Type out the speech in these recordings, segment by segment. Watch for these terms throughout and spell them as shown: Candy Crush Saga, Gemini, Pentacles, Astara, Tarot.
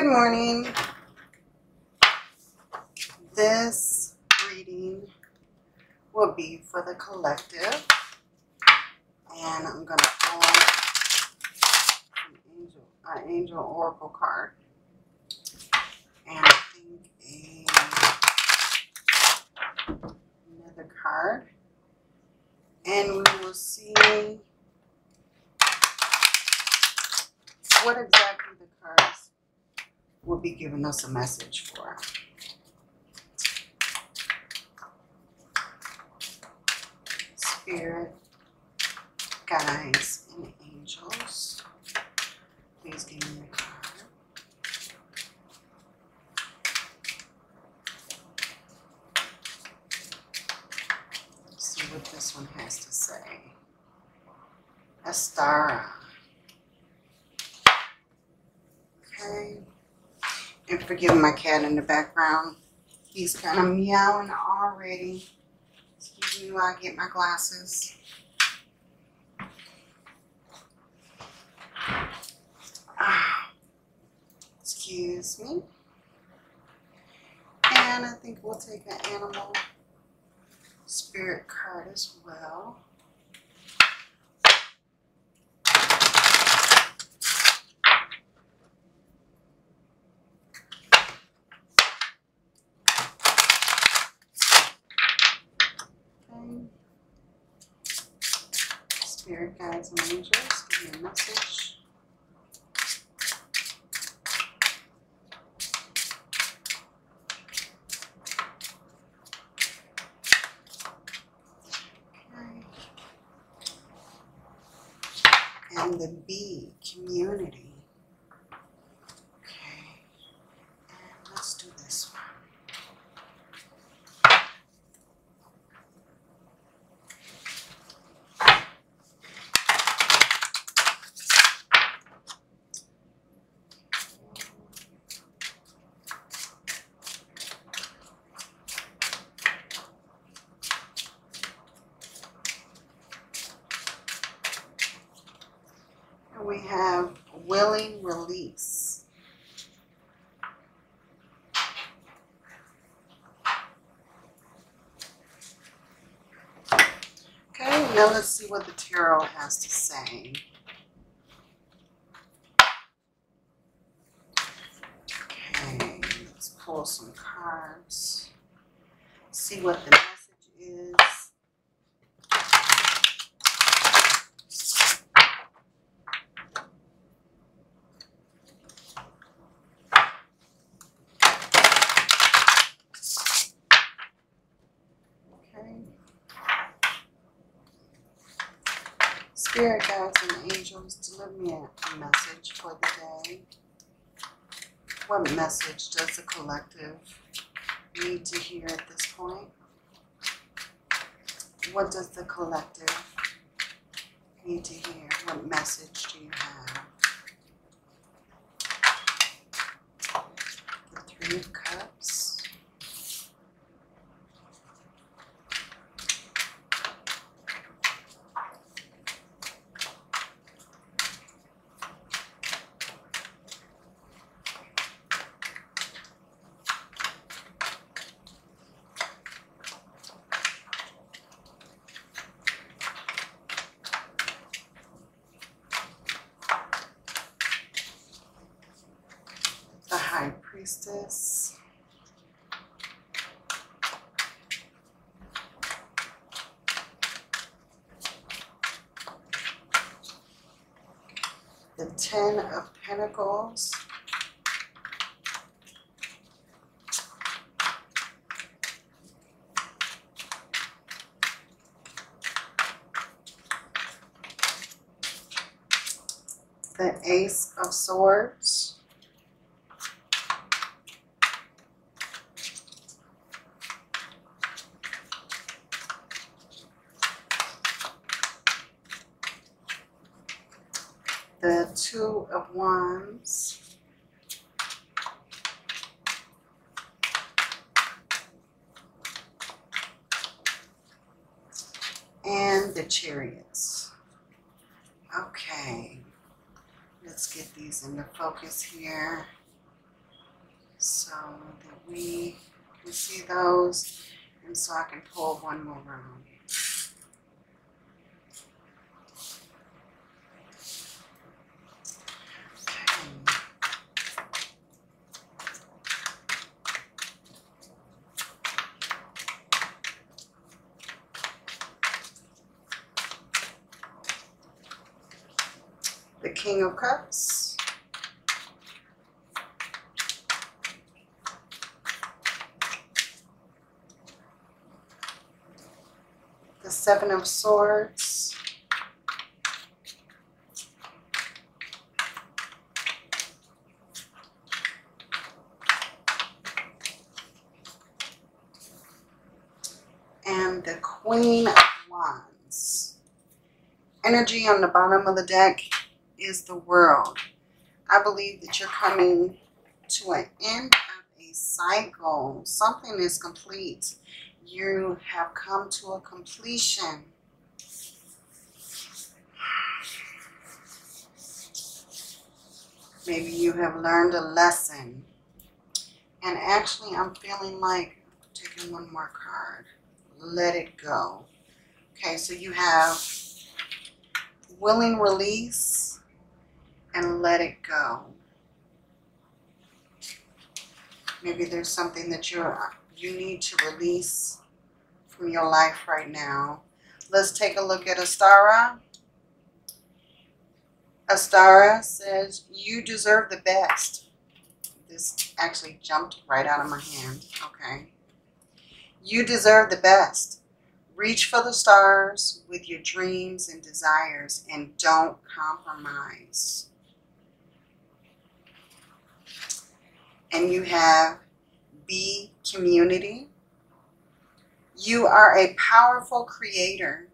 Good morning. This reading will be for the collective, and I'm going to pull an angel oracle card, and I think another card, and we will see what exactly the cards will be giving us a message for. Spirit, guides, and angels, please give me a card. Let's see what this one has to say. Astara. Okay. And forgive my cat in the background. He's kind of meowing already. Excuse me while I get my glasses. Excuse me. And I think we'll take an animal spirit card as well. Spirit guides and angels, give me a message. Okay. And the B, community. Okay. And let's do this one. We have willing release. Okay, now let's see what the tarot has to say. Okay, let's pull some cards, see what the message is. Spirit guides and angels, deliver me a message for the day. What message does the collective need to hear at this point? What does the collective need to hear? What message do you have? The 3 of Cups. High Priestess. The 10 of Pentacles. The Ace of Swords. The 2 of Wands, and the Chariots. Okay, let's get these into focus here. we can see those, and so I can pull one more round. The King of Cups, the Seven of Swords, and the Queen of Wands. Energy on the bottom of the deck is the World. I believe that you're coming to an end of a cycle. Something is complete. You have come to a completion. Maybe you have learned a lesson. And actually, I'm feeling like taking one more card. Let it go. Okay, so you have willing release and let it go. Maybe there's something that you need to release from your life right now. Let's take a look at Astara. Astara says, you deserve the best. This actually jumped right out of my hand. Okay. You deserve the best. Reach for the stars with your dreams and desires, and don't compromise. And you have B, community. You are a powerful creator.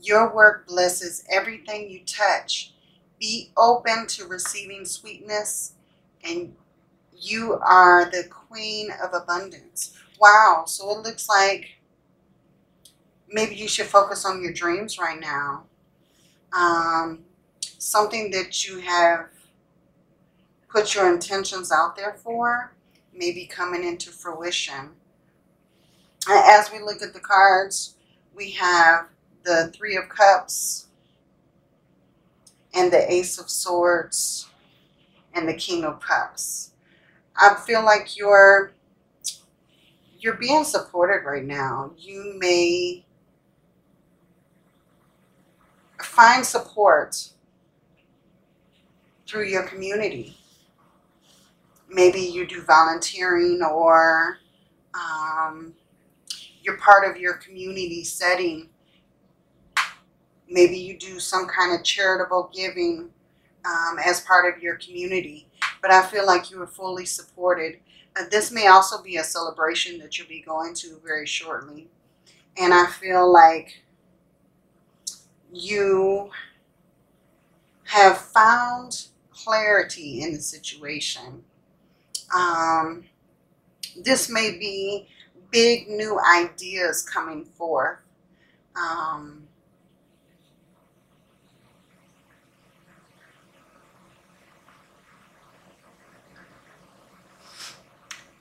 Your work blesses everything you touch. Be open to receiving sweetness, and you are the Queen of Abundance. Wow, so it looks like maybe you should focus on your dreams right now. Something that you have put your intentions out there for may be coming into fruition. As we look at the cards, we have the Three of Cups and the Ace of Swords and the King of Cups. I feel like you're being supported right now. You may find support through your community. Maybe you do volunteering, or you're part of your community setting. Maybe you do some kind of charitable giving as part of your community. But I feel like you are fully supported. This may also be a celebration that you'll be going to very shortly. And I feel like you have found clarity in the situation. This may be big new ideas coming forth.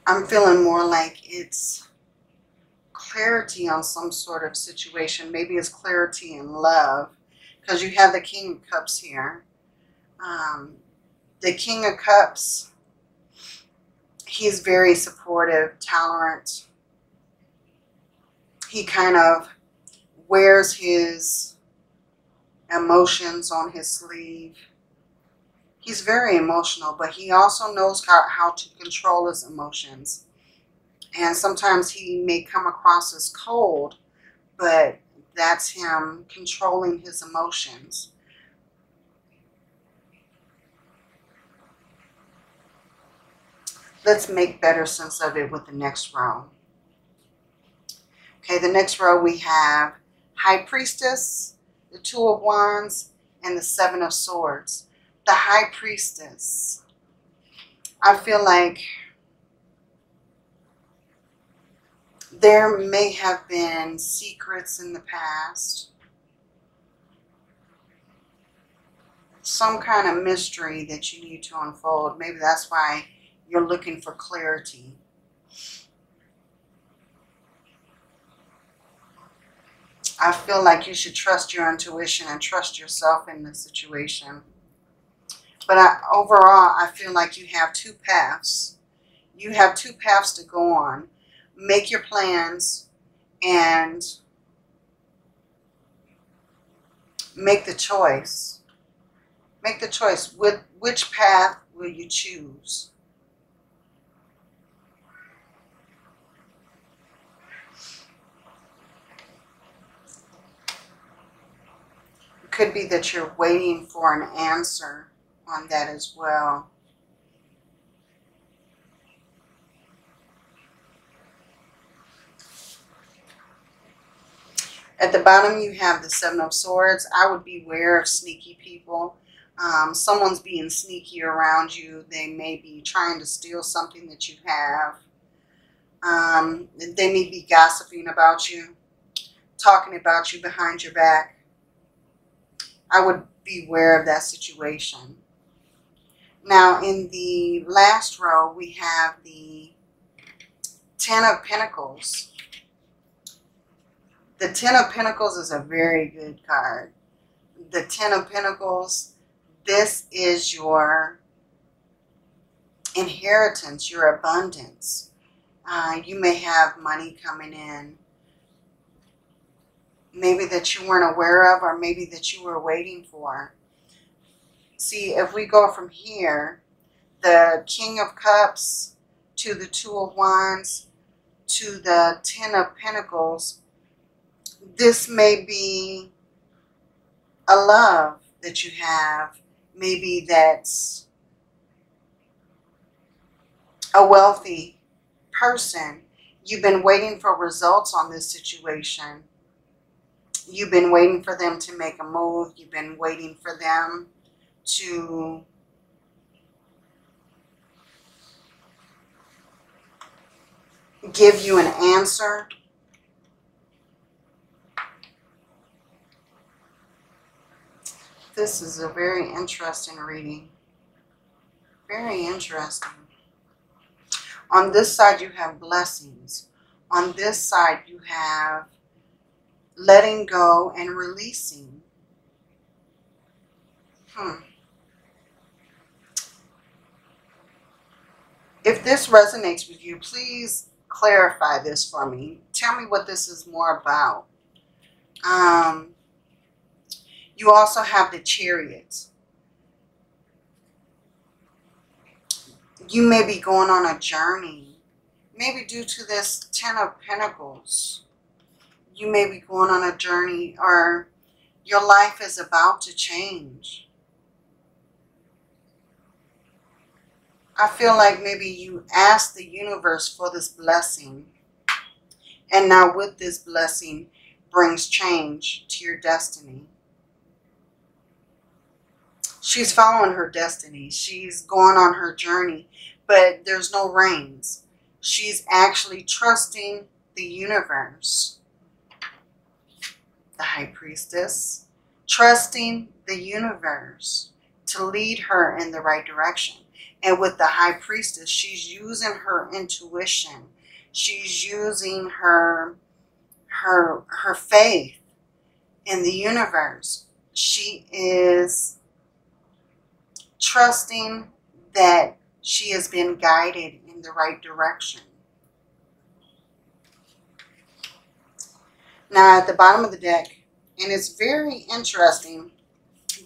I'm feeling more like it's clarity on some sort of situation. Maybe it's clarity in love, because you have the King of Cups here. The King of Cups, he's very supportive, tolerant. He kind of wears his emotions on his sleeve. He's very emotional, but he also knows how to control his emotions. And sometimes he may come across as cold, but that's him controlling his emotions. Let's make better sense of it with the next row. Okay, the next row we have High Priestess, the Two of Wands, and the Seven of Swords. The High Priestess, I feel like there may have been secrets in the past, some kind of mystery that you need to unfold. Maybe that's why you're looking for clarity. I feel like you should trust your intuition and trust yourself in this situation. But overall, I feel like you have two paths. You have two paths to go on. Make your plans and make the choice. Make the choice. Which path will you choose? It could be that you're waiting for an answer on that as well. At the bottom you have the Seven of Swords. I would beware of sneaky people. Someone's being sneaky around you. They may be trying to steal something that you have. They may be gossiping about you, talking about you behind your back. I would beware of that situation. Now, in the last row, we have the Ten of Pentacles. The Ten of Pentacles is a very good card. The Ten of Pentacles, this is your inheritance, your abundance. You may have money coming in, maybe that you weren't aware of, or maybe that you were waiting for. See, if we go from here, the King of Cups to the Two of Wands to the Ten of Pentacles, this may be a love that you have. Maybe that's a wealthy person. You've been waiting for results on this situation. You've been waiting for them to make a move. You've been waiting for them to give you an answer. This is a very interesting reading. Very interesting. On this side, you have blessings. On this side, you have letting go and releasing. If this resonates with you, please clarify this for me. Tell me what this is more about. You also have the Chariot. You may be going on a journey. Maybe due to this Ten of Pentacles, you may be going on a journey, or your life is about to change. I feel like maybe you asked the universe for this blessing, and now with this blessing brings change to your destiny. She's following her destiny. She's going on her journey, but there's no reins. She's actually trusting the universe. The High Priestess, trusting the universe to lead her in the right direction. And with the High Priestess, she's using her intuition. She's using her faith in the universe. She is trusting that she has been guided in the right direction. Now, at the bottom of the deck, and it's very interesting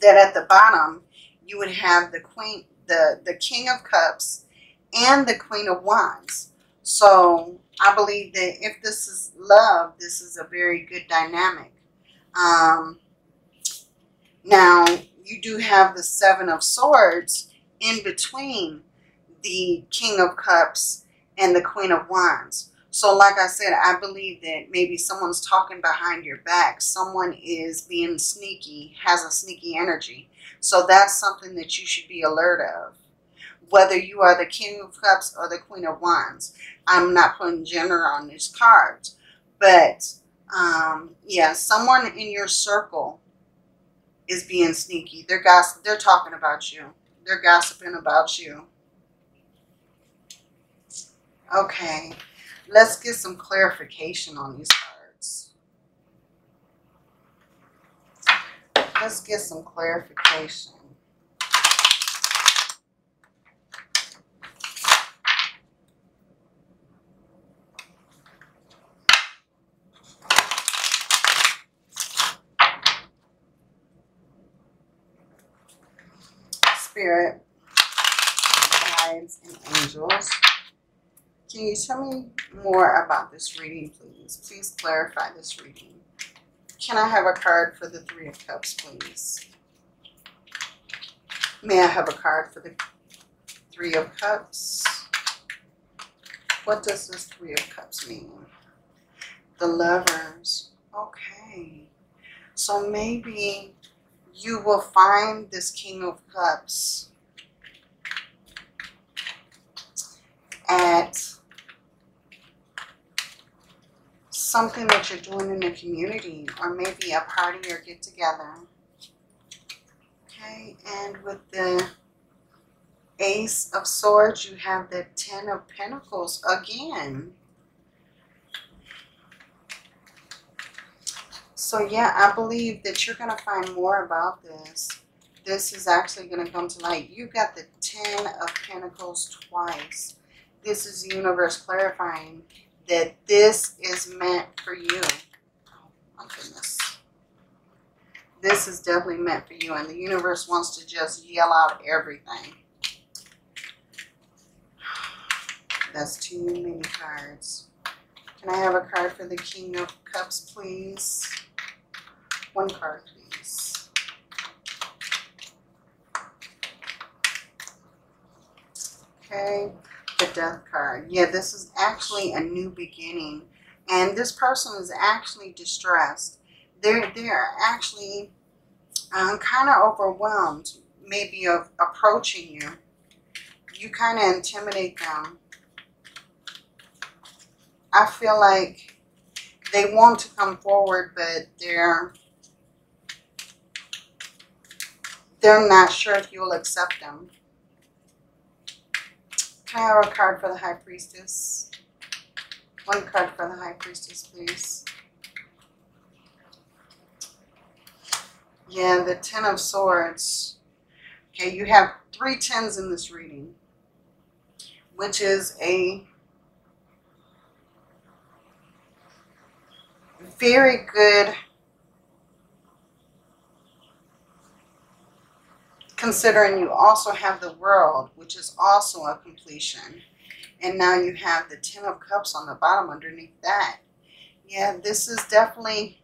that at the bottom you would have the Queen, the King of Cups and the Queen of Wands. So I believe that if this is love, this is a very good dynamic. Now, you do have the Seven of Swords in between the King of Cups and the Queen of Wands. So like I said, I believe that maybe someone's talking behind your back. Someone is being sneaky, has a sneaky energy. So that's something that you should be alert of. Whether you are the King of Cups or the Queen of Wands. I'm not putting gender on these cards. But yeah, someone in your circle is being sneaky. They're talking about you. They're gossiping about you. Okay, let's get some clarification on these cards. Let's get some clarification. Spirit, guides, and angels, can you tell me more about this reading, please? Please clarify this reading. Can I have a card for the Three of Cups, please? May I have a card for the Three of Cups? What does this Three of Cups mean? The Lovers. Okay. So maybe you will find this King of Cups at something that you're doing in the community, or maybe a party or get together. Okay, and with the Ace of Swords, you have the Ten of Pentacles again. So yeah, I believe that you're going to find more about this. This is actually going to come to light. You got the Ten of Pentacles twice. This is the universe clarifying that this is meant for you. Oh my goodness. This is definitely meant for you, and the universe wants to just yell out everything. That's too many cards. Can I have a card for the King of Cups, please? One card, please. Okay, the Death card. Yeah, this is actually a new beginning. And this person is actually distressed. They're actually kind of overwhelmed, maybe, of approaching you. You kind of intimidate them. I feel like they want to come forward, but they're not sure if you'll accept them. Can I have a card for the High Priestess? One card for the High Priestess, please. Yeah, the Ten of Swords. Okay, you have three tens in this reading, which is a very good considering you also have the World, which is also a completion. And now you have the Ten of Cups on the bottom underneath that. Yeah, this is definitely,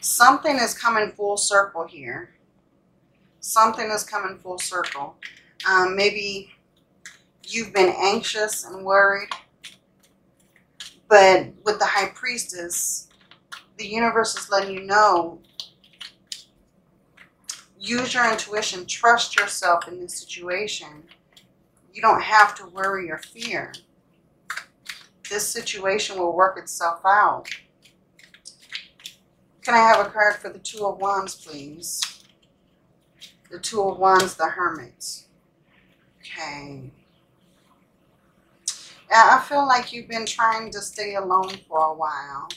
something is coming full circle here. Something is coming full circle. Maybe you've been anxious and worried. But with the High Priestess, the universe is letting you know, use your intuition, trust yourself in this situation. You don't have to worry or fear. This situation will work itself out. Can I have a card for the Two of Wands, please? The Two of Wands, the Hermit. Okay. I feel like you've been trying to stay alone for a while.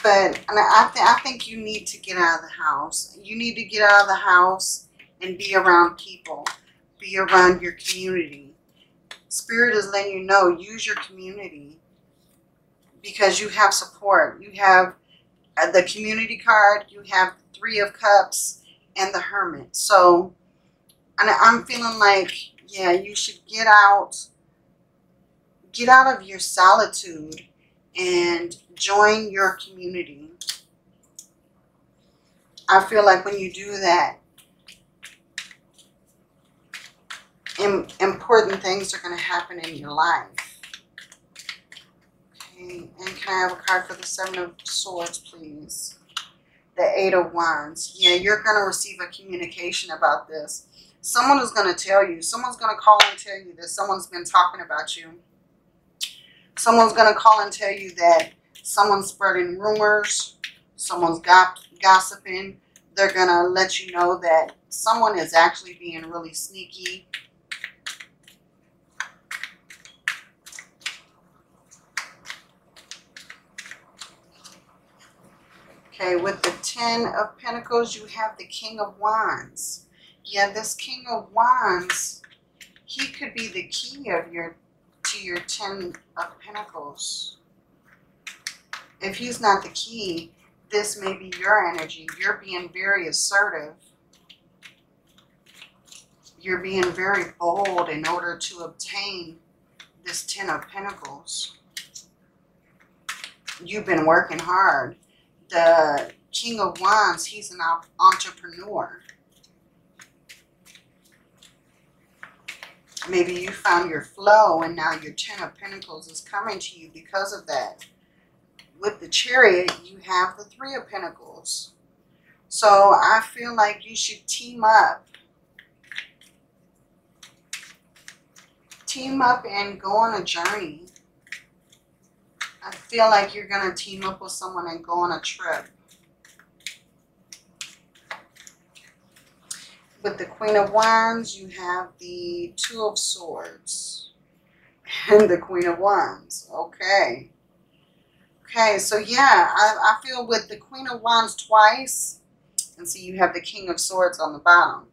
But I think you need to get out of the house. You need to get out of the house and be around people. Be around your community. Spirit is letting you know, use your community because you have support. You have the Community card. You have Three of Cups and the Hermit. So, and I'm feeling like, yeah, you should get out of your solitude and join your community. I feel like when you do that, important things are going to happen in your life. Okay, and can I have a card for the Seven of Swords, please? The Eight of Wands. Yeah, you're going to receive a communication about this. Someone is going to tell you. Someone's going to call and tell you that someone's been talking about you. Someone's going to call and tell you that someone's spreading rumors. Someone's gossiping. they're going to let you know that someone is actually being really sneaky. Okay, with the 10 of Pentacles, you have the King of Wands. Yeah, this King of Wands, he could be the key of your 10 of Pentacles. If he's not the key, this may be your energy. You're being very assertive. You're being very bold in order to obtain this 10 of Pentacles. You've been working hard. The King of Wands, he's an entrepreneur. Maybe you found your flow and now your 10 of Pentacles is coming to you because of that. With the Chariot, you have the 3 of Pentacles. So I feel like you should team up. Team up and go on a journey. I feel like you're going to team up with someone and go on a trip. With the Queen of Wands, you have the 2 of Swords and the Queen of Wands. Okay. Okay, so yeah, I feel with the Queen of Wands twice. And see, you have the King of Swords on the bottom.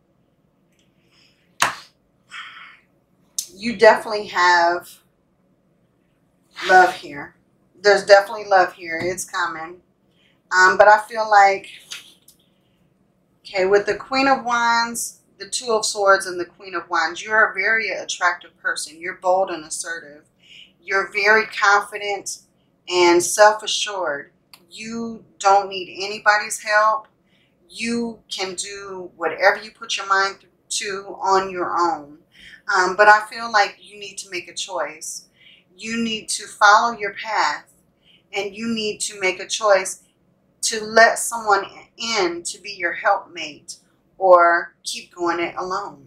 You definitely have love here. There's definitely love here. It's coming. But I feel like, okay, with the Queen of Wands, the 2 of Swords, and the Queen of Wands, you're a very attractive person. You're bold and assertive. You're very confident and self-assured. You don't need anybody's help. You can do whatever you put your mind to on your own. But I feel like you need to make a choice. You need to follow your path, and you need to make a choice to let someone in to be your helpmate or keep going it alone.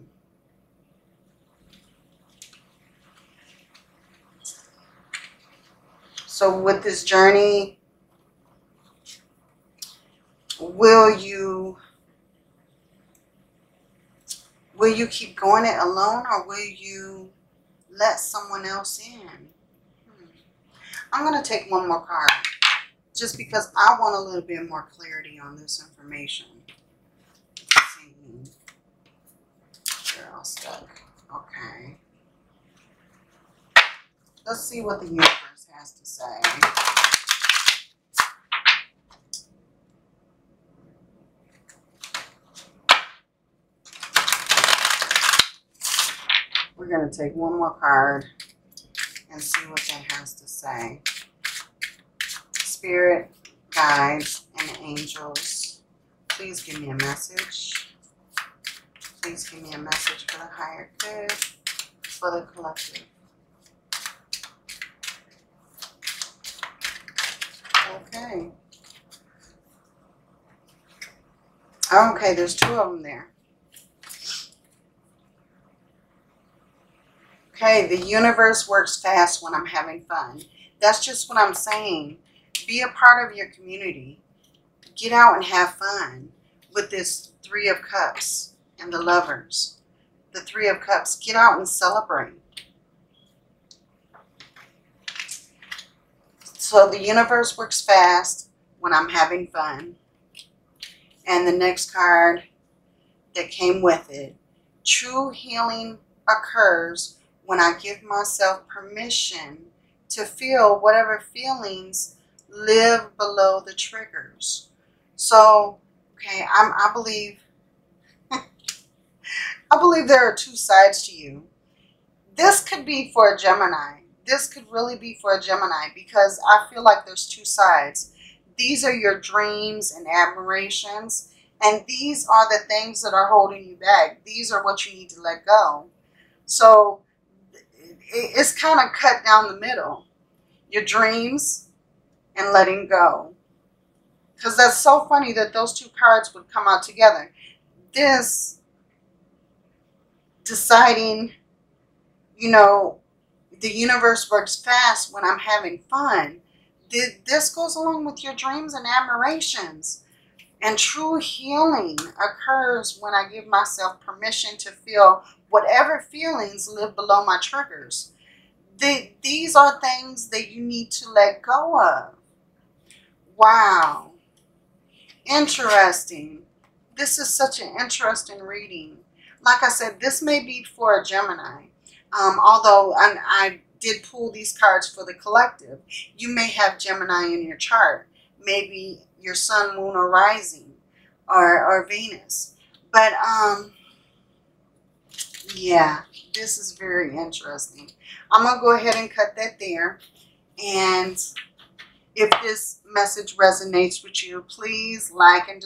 So with this journey, will you keep going it alone, or will you let someone else in? I'm going to take one more card just because I want a little bit more clarity on this information. Let's see. They're all stuck. Okay. Let's see what the universe has to say. We're going to take one more card and see what that has to say. Spirit, guides, and angels, please give me a message. Please give me a message for the higher good, for the collective. Okay. Okay, there's 2 of them there. Okay, the universe works fast when I'm having fun. That's just what I'm saying. Be a part of your community. Get out and have fun with this 3 of Cups and the Lovers. The 3 of Cups. Get out and celebrate. So the universe works fast when I'm having fun. And the next card that came with it. True healing occurs when I give myself permission to feel whatever feelings live below the triggers. So, okay, I believe, I believe there are 2 sides to you. This could be for a Gemini. This could really be for a Gemini because I feel like there's 2 sides. These are your dreams and admirations, and these are the things that are holding you back. These are what you need to let go. So, it's kind of cut down the middle, your dreams and letting go. Because that's so funny that those 2 cards would come out together. This deciding, you know, the universe works fast when I'm having fun. This goes along with your dreams and admirations. And true healing occurs when I give myself permission to feel whatever feelings live below my triggers. These are things that you need to let go of. Wow. Interesting. This is such an interesting reading. Like I said, this may be for a Gemini. Although I did pull these cards for the collective. You may have Gemini in your chart. Maybe your sun, moon, or rising, or Venus. But, yeah, this is very interesting. I'm going to go ahead and cut that there. And if this message resonates with you, please like and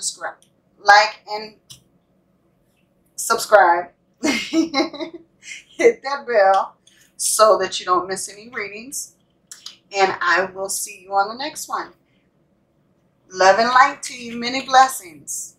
subscribe. Hit that bell so that you don't miss any readings. And I will see you on the next one. Love and light to you. Many blessings.